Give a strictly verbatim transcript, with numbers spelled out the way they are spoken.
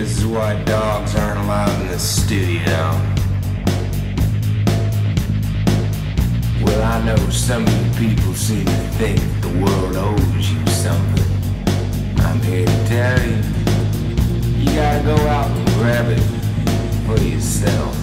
This is why dogs aren't allowed in the studio. Well, I know some of you people seem to think the world owes you something. I'm here to tell you, you gotta go out and grab it for yourself.